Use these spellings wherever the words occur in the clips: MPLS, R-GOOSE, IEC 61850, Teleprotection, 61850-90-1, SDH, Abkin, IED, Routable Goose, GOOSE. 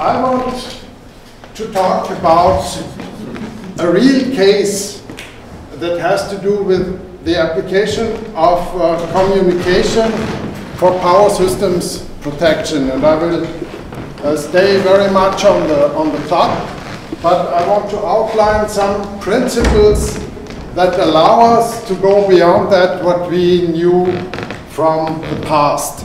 I want to talk about a real case that has to do with the application of communication for power systems protection, and I will stay very much on the top, but I want to outline some principles that allow us to go beyond that what we knew from the past.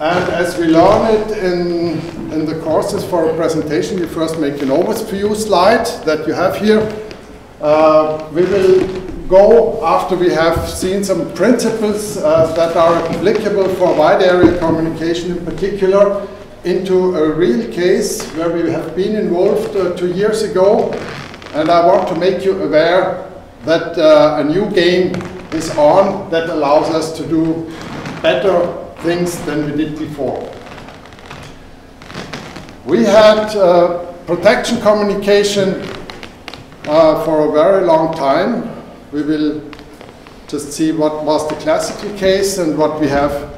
And as we learn it in the courses for a presentation, you first make an overview slide that you have here. We will go after we have seen some principles that are applicable for wide area communication in particular into a real case where we have been involved 2 years ago, and I want to make you aware that a new game is on that allows us to do better things than we did before. We had protection communication for a very long time. We will just see what was the classical case and what we have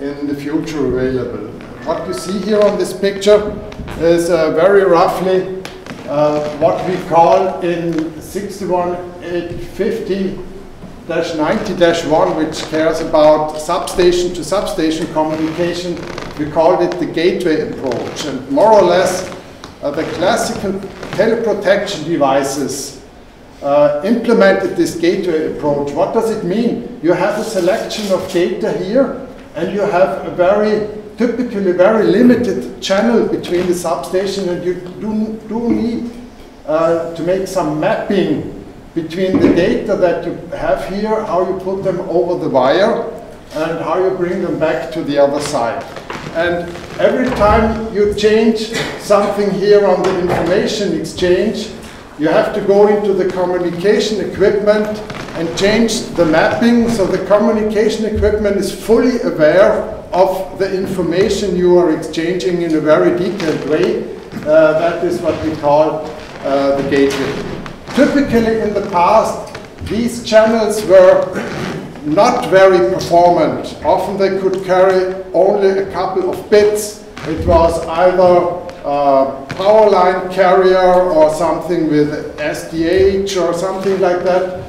in the future available. What you see here on this picture is very roughly what we call in 61850-90-1, which cares about substation to substation communication. We called it the gateway approach, and more or less the classical teleprotection devices implemented this gateway approach. What does it mean? You have a selection of data here, and you have a typically very limited channel between the substation, and you do need to make some mapping between the data that you have here, how you put them over the wire, and how you bring them back to the other side. And every time you change something here on the information exchange, you have to go into the communication equipment and change the mapping, so the communication equipment is fully aware of the information you are exchanging in a very detailed way. That is what we call the gateway. Typically in the past, these channels were not very performant. Often they could carry only a couple of bits. It was either power line carrier or something with SDH or something like that.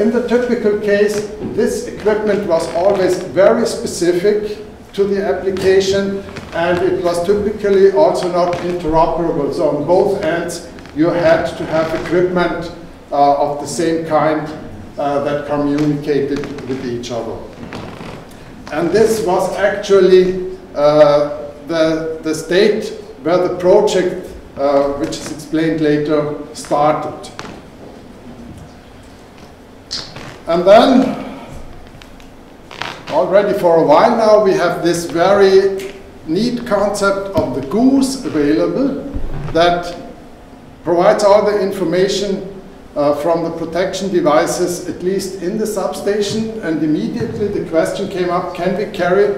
In the typical case, this equipment was always very specific to the application, and it was typically also not interoperable. So on both ends, you had to have equipment of the same kind that communicated with each other. And this was actually the state where the project, which is explained later, started. And then, already for a while now, we have this very neat concept of the GOOSE available that provides all the information from the protection devices, at least in the substation, and immediately the question came up, can we carry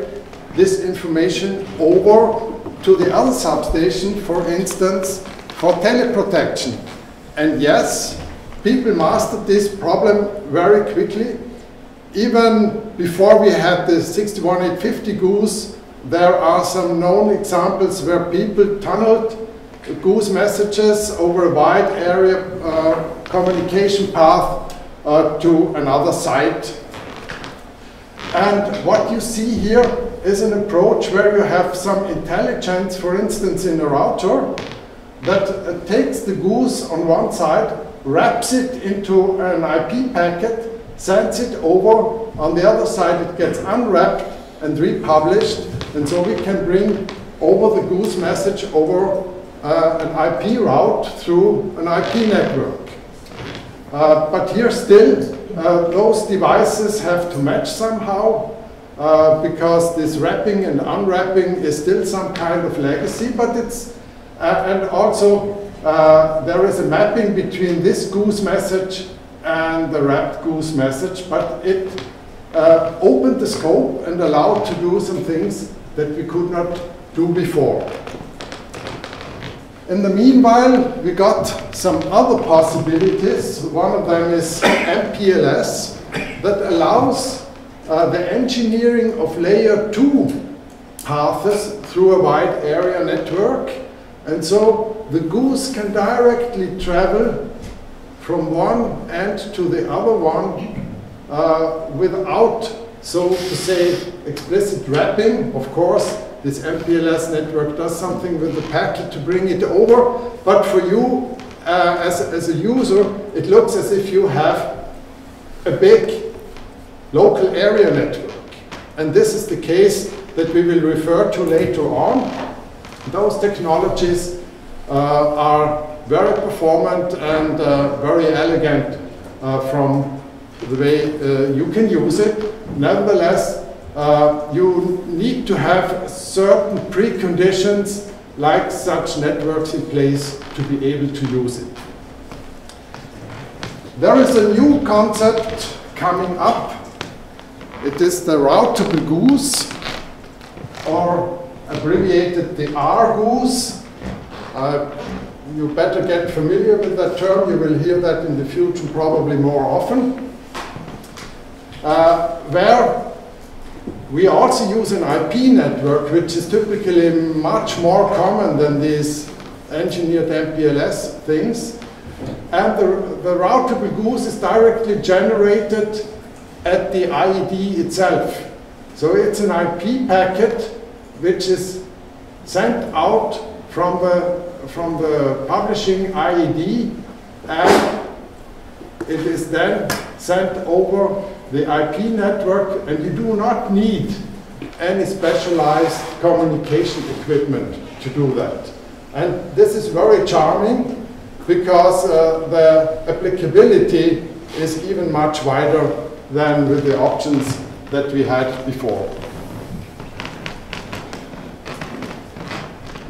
this information over to the other substation, for instance, for teleprotection? And yes, people mastered this problem very quickly. Even before we had the 61850 GOOSE, there are some known examples where people tunneled GOOSE messages over a wide area communication path to another site. And what you see here is an approach where you have some intelligence, for instance in a router, that takes the GOOSE on one side, wraps it into an IP packet, sends it over, on the other side it gets unwrapped and republished, and so we can bring over the GOOSE message over an IP route through an IP network. But here still, those devices have to match somehow, because this wrapping and unwrapping is still some kind of legacy, but it's, and also there is a mapping between this GOOSE message and the wrapped GOOSE message, but it opened the scope and allowed to do some things that we could not do before. In the meanwhile, we got some other possibilities. One of them is MPLS, that allows the engineering of layer 2 paths through a wide area network, and so the goose can directly travel from one end to the other one without, so to say, explicit wrapping. Of course, this MPLS network does something with the packet to bring it over, but for you as a user, it looks as if you have a big local area network. And this is the case that we will refer to later on. Those technologies are very performant and very elegant from the way you can use it. Nevertheless, you need to have certain preconditions like such networks in place to be able to use it. There is a new concept coming up. It is the Routable Goose, or abbreviated the R-Goose. You better get familiar with that term. You will hear that in the future probably more often. Where we also use an IP network, which is typically much more common than these engineered MPLS things. And the Routable Goose is directly generated at the IED itself. So it's an IP packet which is sent out from the publishing IED, and it is then sent over the IP network, and you do not need any specialized communication equipment to do that. And this is very charming because the applicability is even much wider than with the options that we had before.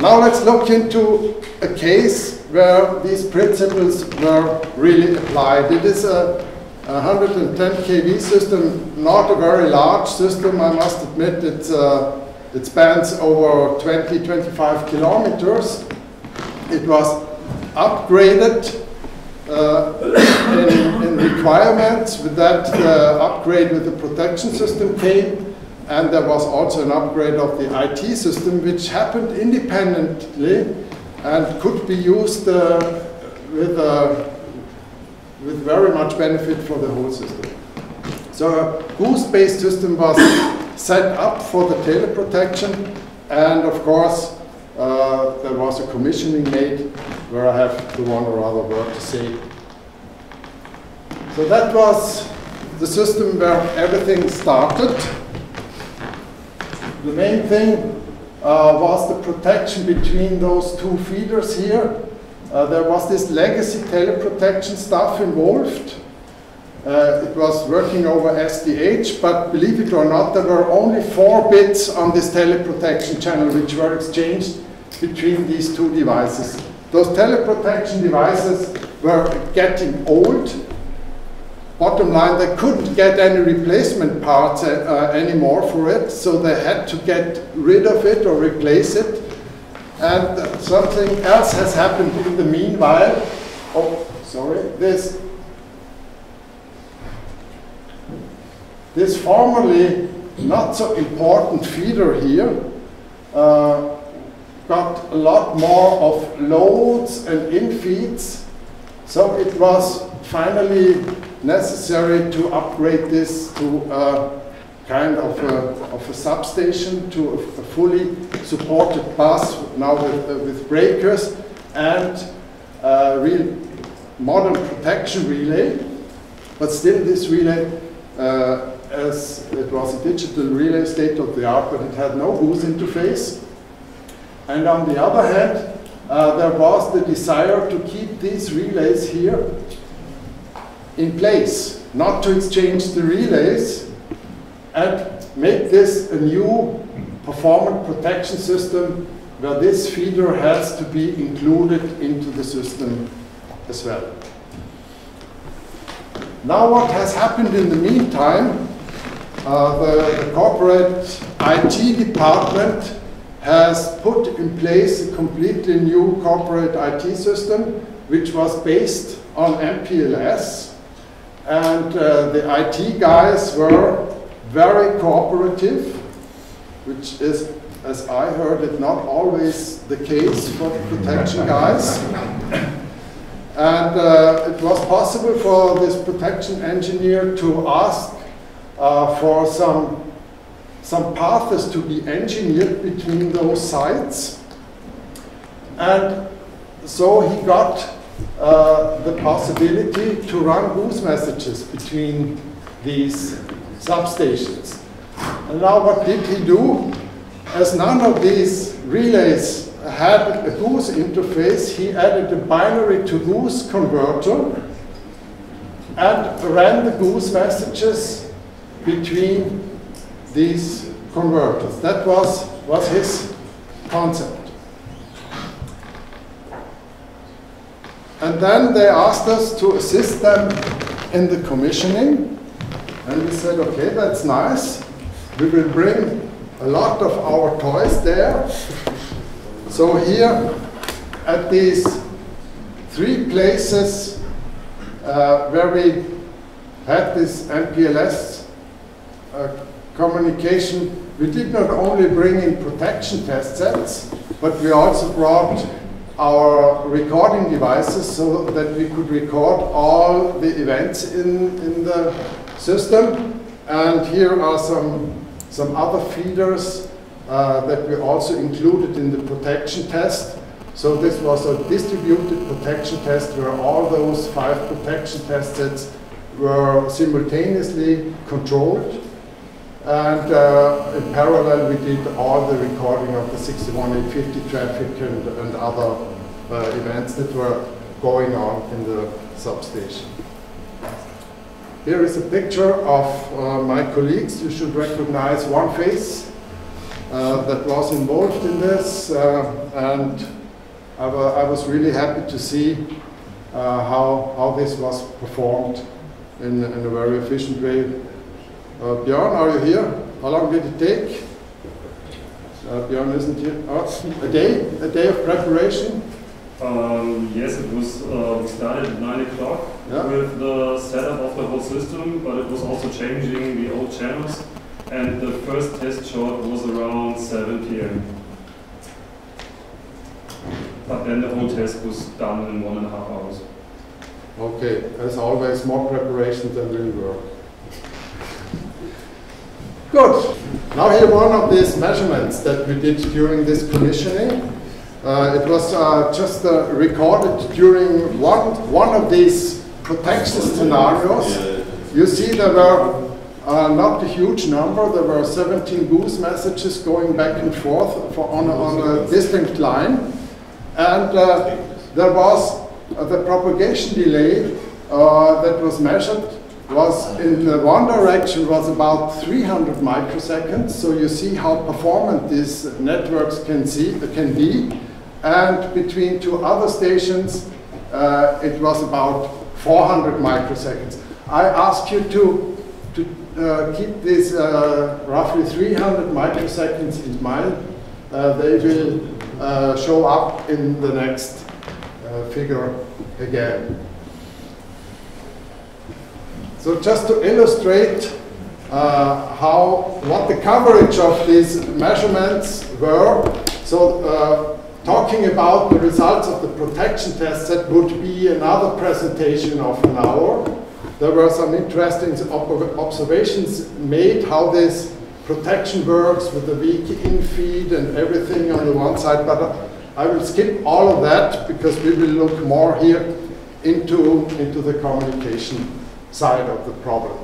Now let's look into a case where these principles were really applied. It is a 110 kV system, not a very large system, I must admit. It spans over 20-25 kilometers. It was upgraded in requirements. With that upgrade with the protection system came, and there was also an upgrade of the IT system, which happened independently and could be used with very much benefit for the whole system. So a GOOSE-based system was set up for the teleprotection, and of course there was a commissioning made where I have the one or other word to say. So that was the system where everything started. The main thing was the protection between those two feeders here. There was this legacy teleprotection stuff involved. It was working over SDH, but believe it or not, there were only 4 bits on this teleprotection channel which were exchanged between these two devices. Those teleprotection devices were getting old. Bottom line, they couldn't get any replacement parts anymore for it, so they had to get rid of it or replace it. And something else has happened in the meanwhile. Oh, sorry. This formerly not so important feeder here got a lot more of loads and infeeds, so it was finally necessary to upgrade this to a kind of a substation, to a fully supported bus now with breakers and a real modern protection relay. But still, this relay, as it was a digital relay, state of the art, but it had no GOOSE interface. And on the other hand, there was the desire to keep these relays here in place, not to exchange the relays, and make this a new performant protection system where this feeder has to be included into the system as well. Now what has happened in the meantime, the corporate IT department has put in place a completely new corporate IT system which was based on MPLS, and the IT guys were very cooperative, which is as I heard it, not always the case for protection guys. And it was possible for this protection engineer to ask for some paths to be engineered between those sites. And so he got the possibility to run Goose messages between these substations. And now what did he do? As none of these relays had a Goose interface, he added a binary to Goose converter and ran the Goose messages between these converters. That was his concept. And then they asked us to assist them in the commissioning. And we said, okay, that's nice. We will bring a lot of our toys there. So here, at these three places where we had this MPLS communication, we did not only bring in protection test sets, but we also brought our recording devices so that we could record all the events in the system. And here are some other feeders that we also included in the protection test. So this was a distributed protection test where all those 5 protection test sets were simultaneously controlled. And in parallel, we did all the recording of the 61850 traffic and other events that were going on in the substation. Here is a picture of my colleagues. You should recognize one face that was involved in this. And I was really happy to see how this was performed in a very efficient way. Björn, are you here? How long did it take? Björn isn't here. Oh, a day of preparation? Yes, it was started at 9 o'clock with the setup of the whole system, but it was also changing the old channels. And the first test shot was around 7 p.m. But then the whole test was done in 1.5 hours. Okay, as always, more preparation than real work. Good. Now here one of these measurements that we did during this commissioning. It was just recorded during one of these protection scenarios. You see there were not a huge number. There were 17 Goose messages going back and forth on a distinct line. And there was the propagation delay that was measured was in the one direction was about 300 microseconds, so you see how performant these networks can be. And between two other stations, it was about 400 microseconds. I ask you to keep these roughly 300 microseconds in mind. They will show up in the next figure again. So just to illustrate what the coverage of these measurements were, so talking about the results of the protection test, that would be another presentation of an hour. There were some interesting observations made, how this protection works with the weak in-feed and everything on the one side, but I will skip all of that because we will look more here into the communication side of the problem.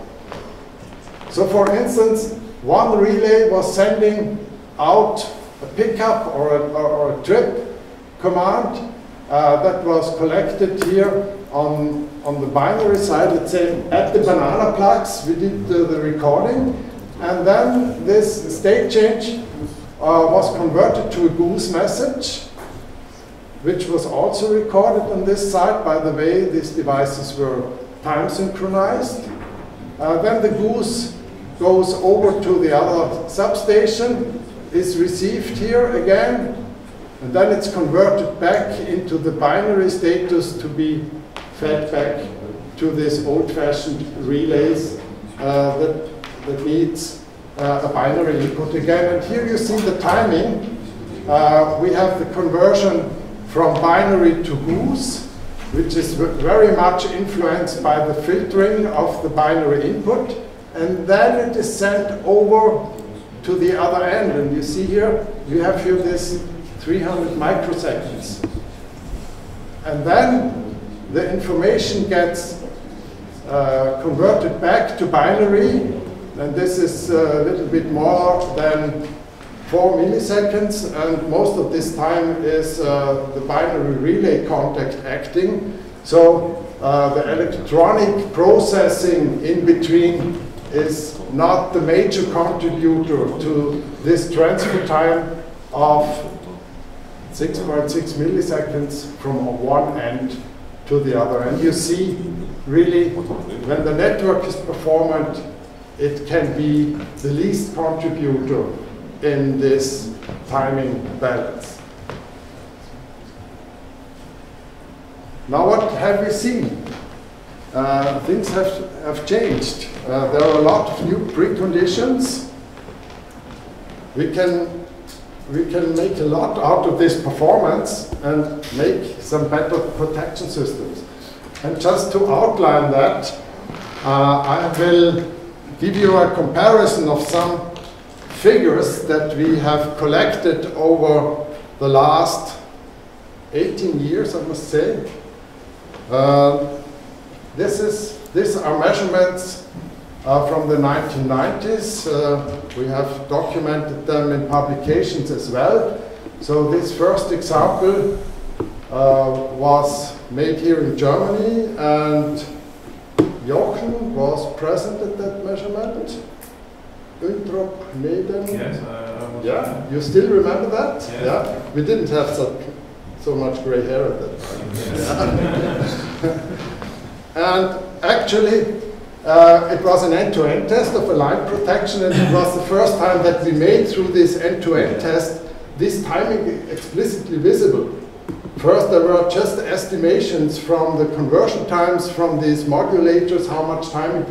So for instance, one relay was sending out a pickup or a trip command that was collected here on the binary side. Let's say at the banana plugs, we did the recording, and then this state change was converted to a Goose message, which was also recorded on this side. By the way, these devices were time synchronized. Then the Goose goes over to the other substation, is received here again, and then it's converted back into the binary status to be fed back to these old-fashioned relays that needs a binary input again. And here you see the timing. We have the conversion from binary to goose, which is very much influenced by the filtering of the binary input. And then it is sent over to the other end. And you see here, you have here this 300 microseconds. And then the information gets converted back to binary. And this is a little bit more than 4 milliseconds. And most of this time is the binary relay contact acting. So the electronic processing in between is not the major contributor to this transfer time of 6.6 milliseconds from one end to the other. And you see, really, when the network is performant, it can be the least contributor in this timing balance. Now what have we seen? Things have changed. There are a lot of new preconditions. We can make a lot out of this performance and make some better protection systems. And just to outline that, I will give you a comparison of some figures that we have collected over the last 18 years, I must say. These are measurements from the 1990s. We have documented them in publications as well. So this first example was made here in Germany, and Jochen was present at that measurement. Üntrop, Neden. Yes, yeah, you still remember that? Yes. Yeah. We didn't have so much gray hair at that time. Yes. And actually, it was an end-to-end test of a line protection, and it was the first time that we made through this end-to-end test this timing explicitly visible. First, there were just estimations from the conversion times from these modulators, how much time it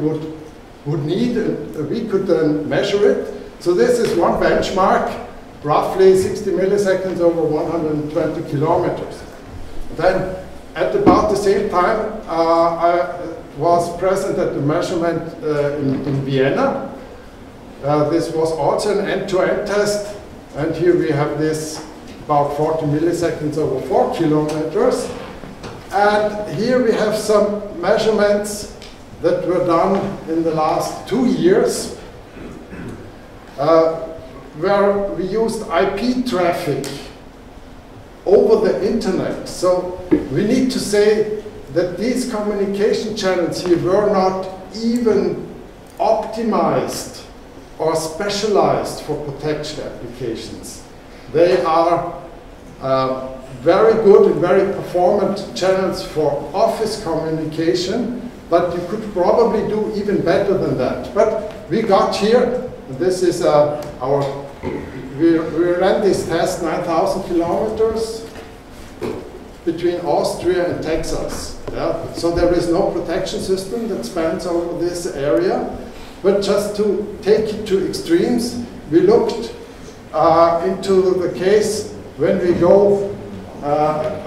would need, and we could then measure it. So this is one benchmark, roughly 60 milliseconds over 120 kilometers. Then, at about the same time, I was present at the measurement in Vienna. This was also an end-to-end test, and here we have this about 40 milliseconds over 4 kilometers. And here we have some measurements that were done in the last 2 years, where we used IP traffic over the internet. So we need to say that these communication channels here were not even optimized or specialized for protection applications. They are very good and very performant channels for office communication, but you could probably do even better than that. But we got here, this is we ran this test 9,000 kilometers between Austria and Texas. Yeah? So there is no protection system that spans over this area. But just to take it to extremes, we looked into the case when we go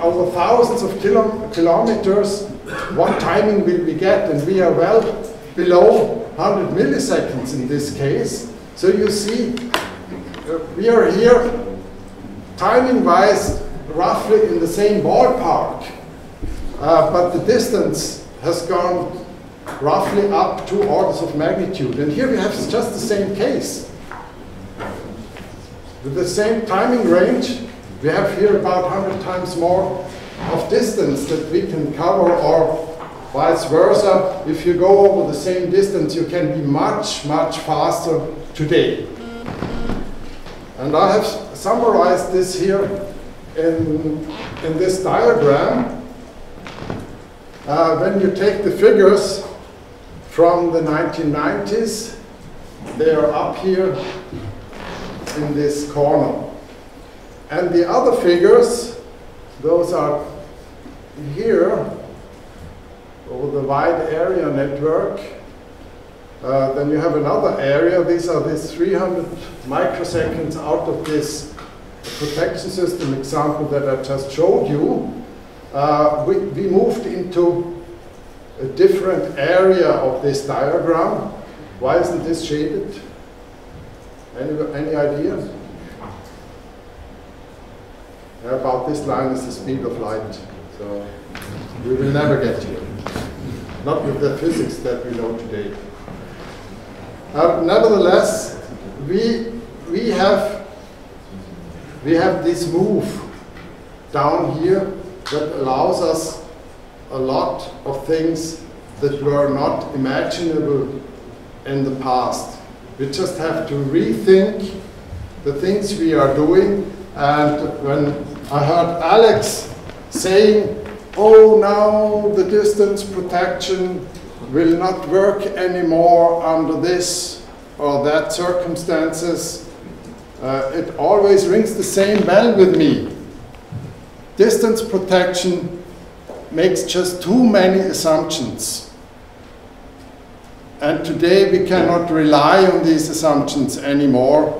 over thousands of kilometers, what timing will we get? And we are well below 100 milliseconds in this case. So you see, we are here, timing-wise, roughly in the same ballpark, but the distance has gone roughly up 2 orders of magnitude. And here we have just the same case. With the same timing range, we have here about 100 times more of distance that we can cover, or vice versa. If you go over the same distance, you can be much, much faster today. And I have summarized this here in this diagram. When you take the figures from the 1990s, they are up here in this corner. And the other figures, those are here over the wide area network. Then you have another area. These are these 300 microseconds out of this protection system example that I just showed you. We moved into a different area of this diagram. Why isn't this shaded? Any ideas? About this line is the speed of light. So we will never get here. Not with the physics that we know today. Nevertheless, we have this move down here that allows us a lot of things that were not imaginable in the past. We just have to rethink the things we are doing. And when I heard Alex saying, oh, now the distance protection will not work anymore under this or that circumstances, it always rings the same bell with me. Distance protection makes just too many assumptions. And today we cannot rely on these assumptions anymore.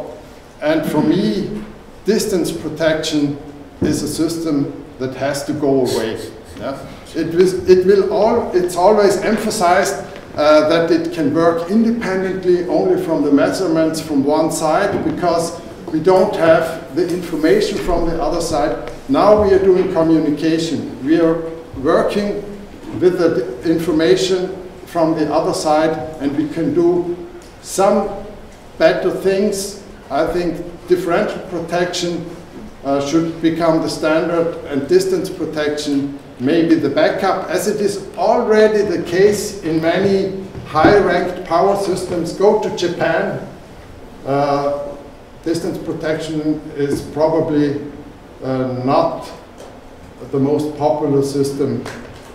And for me, distance protection is a system that has to go away. Yeah? It's always emphasized that it can work independently only from the measurements from one side, because we don't have the information from the other side. Now we are doing communication. We are working with the information from the other side, and we can do some better things. I think differential protection should become the standard, and distance protection maybe the backup, as it is already the case in many high-ranked power systems. Go to Japan. Distance protection is probably not the most popular system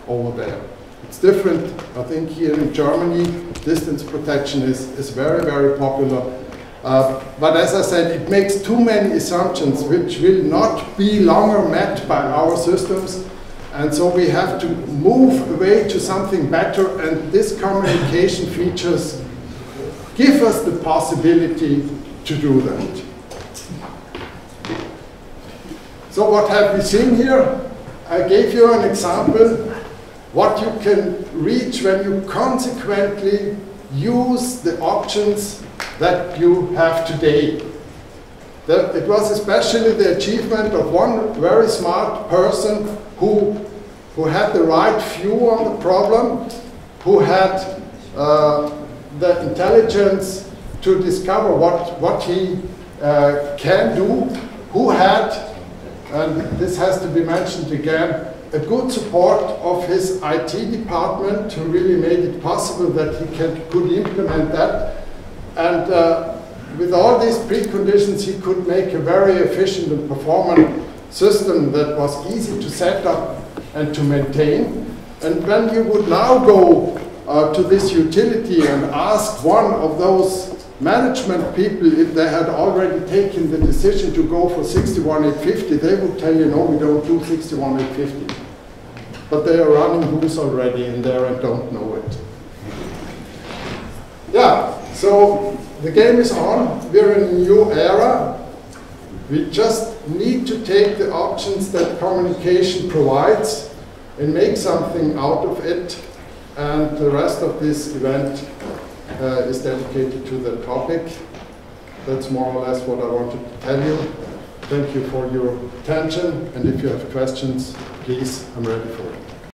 over there. It's different. I think here in Germany, distance protection is very, very popular. But as I said, it makes too many assumptions which will not be longer met by our systems. And so we have to move away to something better, and these communication features give us the possibility to do that. So what have we seen here? I gave you an example what you can reach when you consequently use the options that you have today. It was especially the achievement of one very smart person who had the right view on the problem, who had the intelligence to discover what he can do, who had, and this has to be mentioned again, a good support of his IT department, who really made it possible that he could implement that. And with all these preconditions, he could make a very efficient and performant system that was easy to set up and to maintain. And when you would now go to this utility and ask one of those management people if they had already taken the decision to go for 61850, they would tell you, no, we don't do 61850. But they are running GOOSE already in there and don't know it. Yeah, so the game is on. We're in a new era. We just need to take the options that communication provides and make something out of it. And the rest of this event is dedicated to the topic. That's more or less what I wanted to tell you. Thank you for your attention. And if you have questions, please, I'm ready for it.